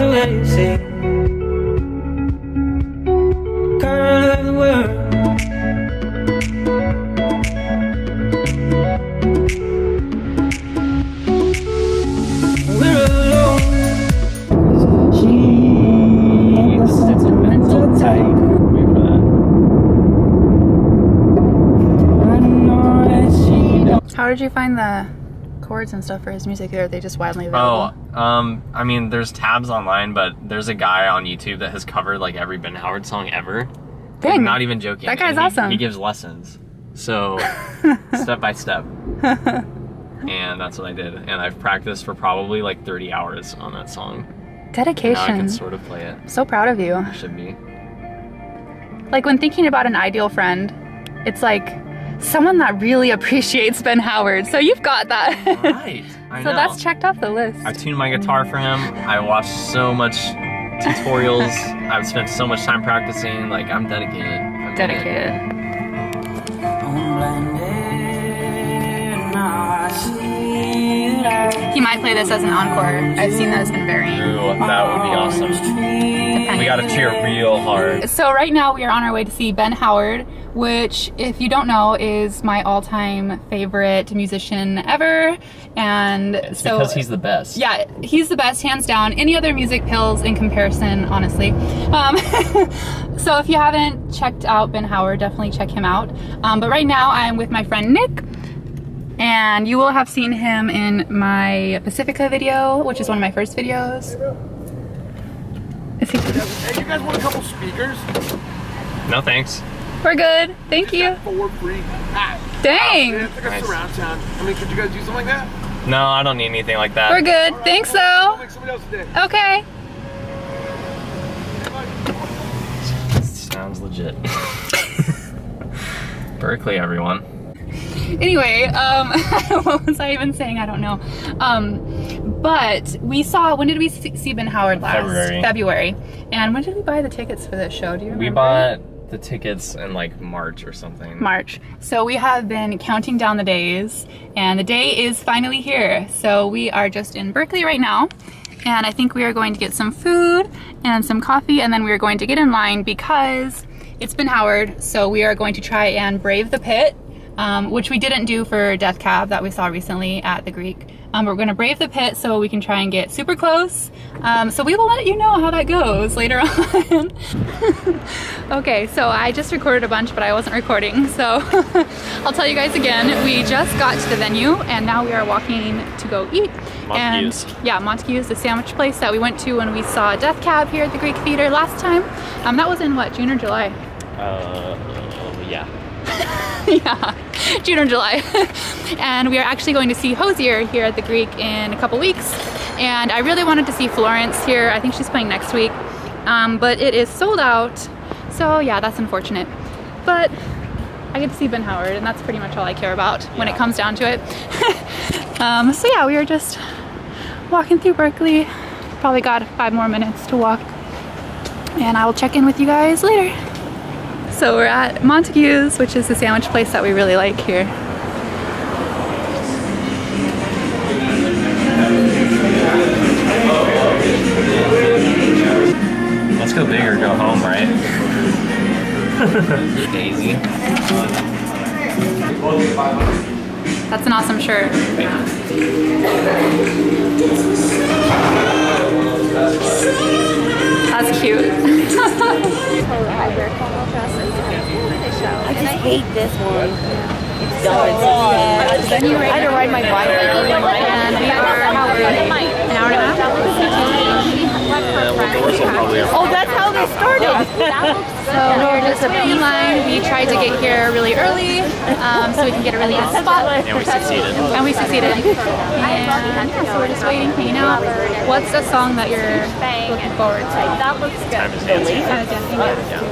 the way you sing, girl of the world. We're alone. She is sentimental type. How did you find the chords and stuff for his music? Or are they just widely available? Oh, I mean, there's tabs online, but there's a guy on YouTube that has covered like every Ben Howard song ever. Dang. I'm not even joking. That guy's awesome. He gives lessons. So, step by step. And that's what I did. And I've practiced for probably like 30 hours on that song. Dedication. Now I can sort of play it. I'm so proud of you. I should be. Like, when thinking about an ideal friend, it's like someone that really appreciates Ben Howard, so you've got that. Right, I know. So that's checked off the list. I tuned my guitar for him, I watched so much tutorials, I've spent so much time practicing, like I'm dedicated. I'm dedicated. He might play this as an encore. I've seen that it's been very... Ooh, that would be awesome. Depending. We gotta cheer real hard. So right now we are on our way to see Ben Howard, which, if you don't know, is my all-time favorite musician ever. And it's so, because he's the best. Yeah, he's the best, hands down. Any other music pales in comparison, honestly. So if you haven't checked out Ben Howard, definitely check him out. But right now I'm with my friend Nick, and you will have seen him in my Pacifica video, which is one of my first videos. Hey, you guys want a couple speakers? No, thanks. We're good. Thank you. For free. Ah. Dang. It's like a nice surround sound. I mean, could you guys do something like that? No, I don't need anything like that. We're good. Right, thanks, though. So. Okay. Sounds legit. Berkeley, everyone. Anyway, what was I even saying? I don't know. But we saw, when did we see Ben Howard last? February. And when did we buy the tickets for this show? Do you remember? We bought the tickets in like March or something. March. So we have been counting down the days, and the day is finally here. So we are just in Berkeley right now, and I think we are going to get some food and some coffee, and then we are going to get in line because it's Ben Howard. So we are going to try and brave the pit, which we didn't do for Death Cab that we saw recently at the Greek. We're gonna brave the pit so we can try and get super close. So we will let you know how that goes later on. Okay, so I just recorded a bunch, but I wasn't recording, so I'll tell you guys again. We just got to the venue, and now we are walking to go eat. Montague's. And, yeah, Montague's, the sandwich place that we went to when we saw Death Cab here at the Greek Theater last time. That was in what, June or July? Yeah. Yeah, June or July. And we are actually going to see Hozier here at the Greek in a couple weeks. And I really wanted to see Florence here. I think she's playing next week, but it is sold out. So yeah, that's unfortunate. But I get to see Ben Howard, and that's pretty much all I care about when it comes down to it. So yeah, we are just walking through Berkeley. Probably got 5 more minutes to walk, and I will check in with you guys later. So we're at Montague's, which is the sandwich place that we really like here. Let's go big or go home, right? Daisy. That's an awesome shirt. That's cute. I just hate this one. It's dumb. I had to ride my bike. And we are an hour and a half. Oh, that's how they started. So we were just a in line. We tried to get here really early, so we can get a really good spot. And we succeeded. And so we're just waiting, hanging out. What's a song that you're looking forward to? That looks good. I'm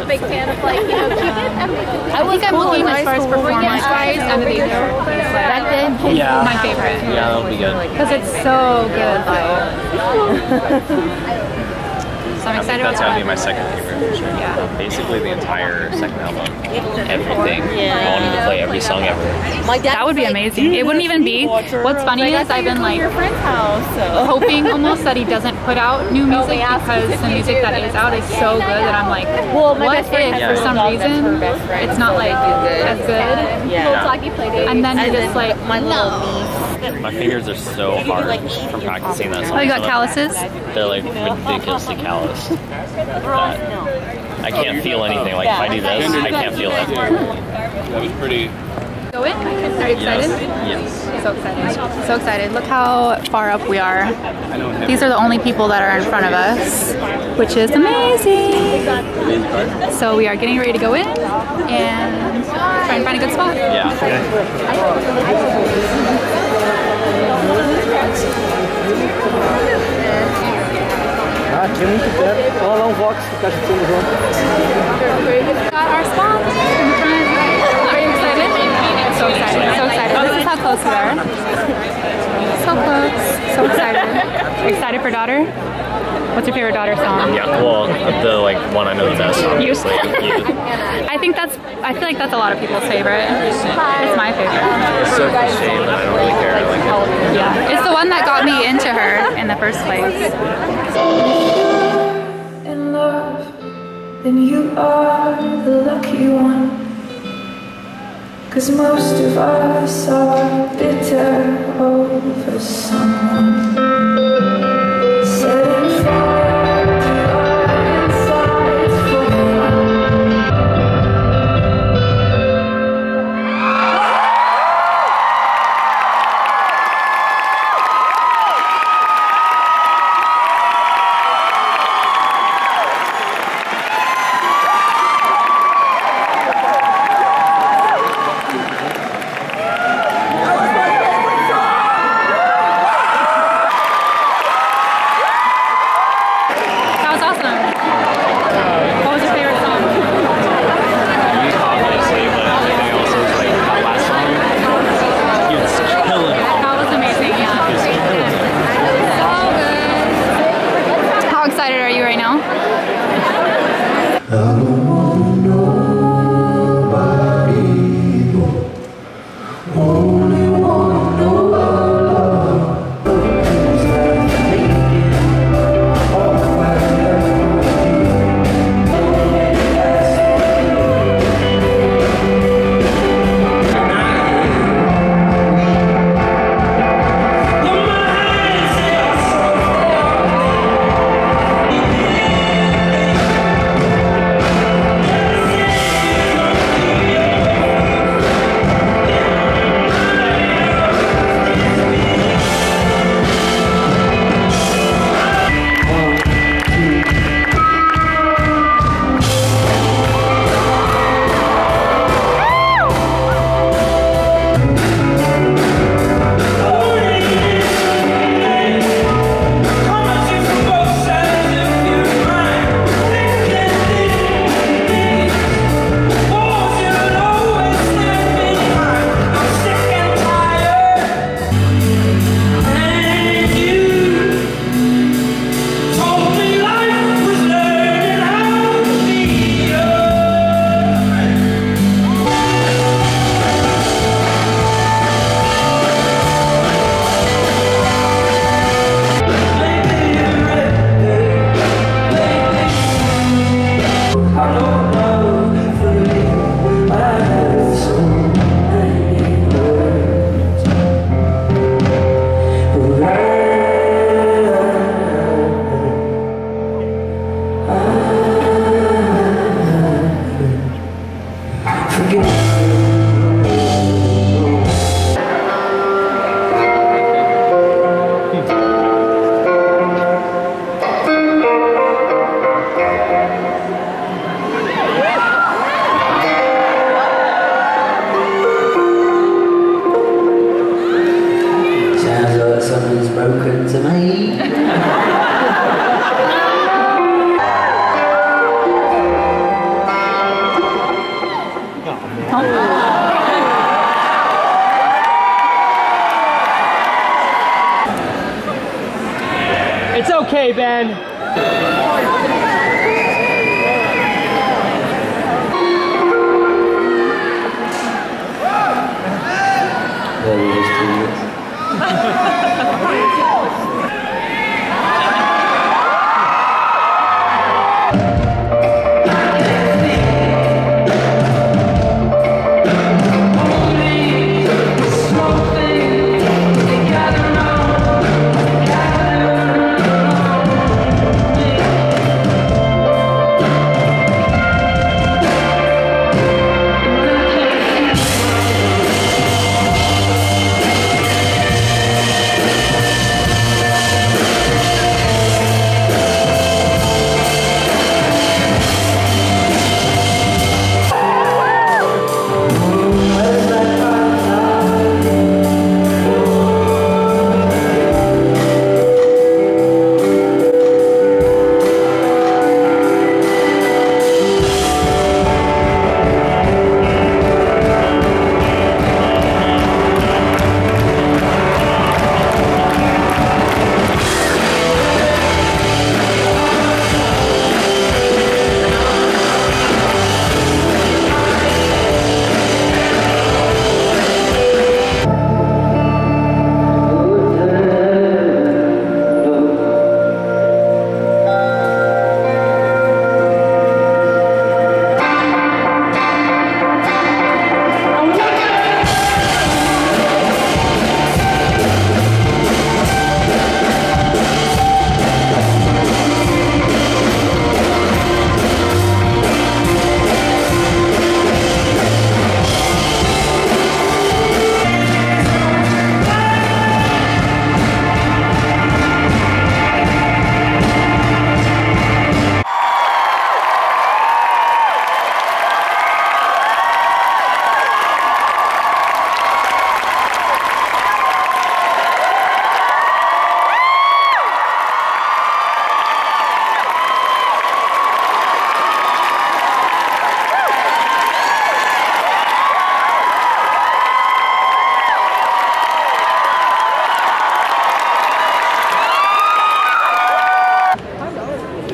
a big fan of, like, you know, I think I'm looking as far as performance-wise, I'm going to be my favorite. Yeah, that'll be good. Because it's so good. So I'm excited. That's gonna be my second favorite for sure. Yeah. Basically the entire second album. Everything. Yeah. I wanted to play every song ever. Like that would be amazing. It wouldn't even be. What's funny is I've been like hoping almost that he doesn't put out new music because the music that is out is so good that I'm like, what if for some reason it's not like as good? Yeah. And then you're just like, no. My fingers are so hard from practicing that song. Oh, you got calluses? They're like ridiculously calloused. I can't feel anything. Like if I do this, I can't feel it. That was pretty. Go in? Are you excited? Yes. So excited. So excited. Look how far up we are. These are the only people that are in front of us, which is amazing. So we are getting ready to go in and try and find a good spot. Yeah. Ah, tinha muito tempo. Olha lá Vox que tá chutando o jogo. Got our spot in the front. Are you excited? So excited. So excited. This is how close we are. So close. So excited. Excited for Daughter? What's your favorite Daughter song? Yeah, well, the like one I know the best. Obviously. I think that's. I feel like that's a lot of people's favorite. It's my favorite. It's so cliche, but I don't really care. I like it. Yeah, it's the one that got me into her in the first place. If you're in love, then you are the lucky one. 'Cause most of us are bitter over someone. It's okay, Ben.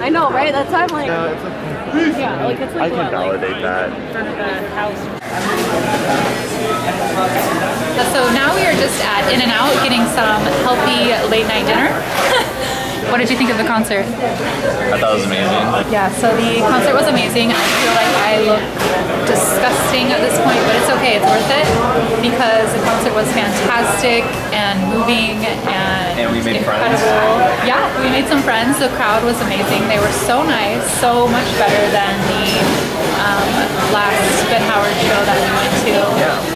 I know, right? That's why I'm like, no, it's okay. Yeah, like it's like I can validate that. In front of the house. So now we are just at In-N-Out getting some healthy late night dinner. What did you think of the concert? I thought it was amazing. Yeah, so the concert was amazing. I feel like I look disgusting at this point, but it's okay, it's worth it because the concert was fantastic and moving and we made incredible. Friends. Yeah, we made some friends. The crowd was amazing. They were so nice, so much better than the last Ben Howard show that we went to. Yeah.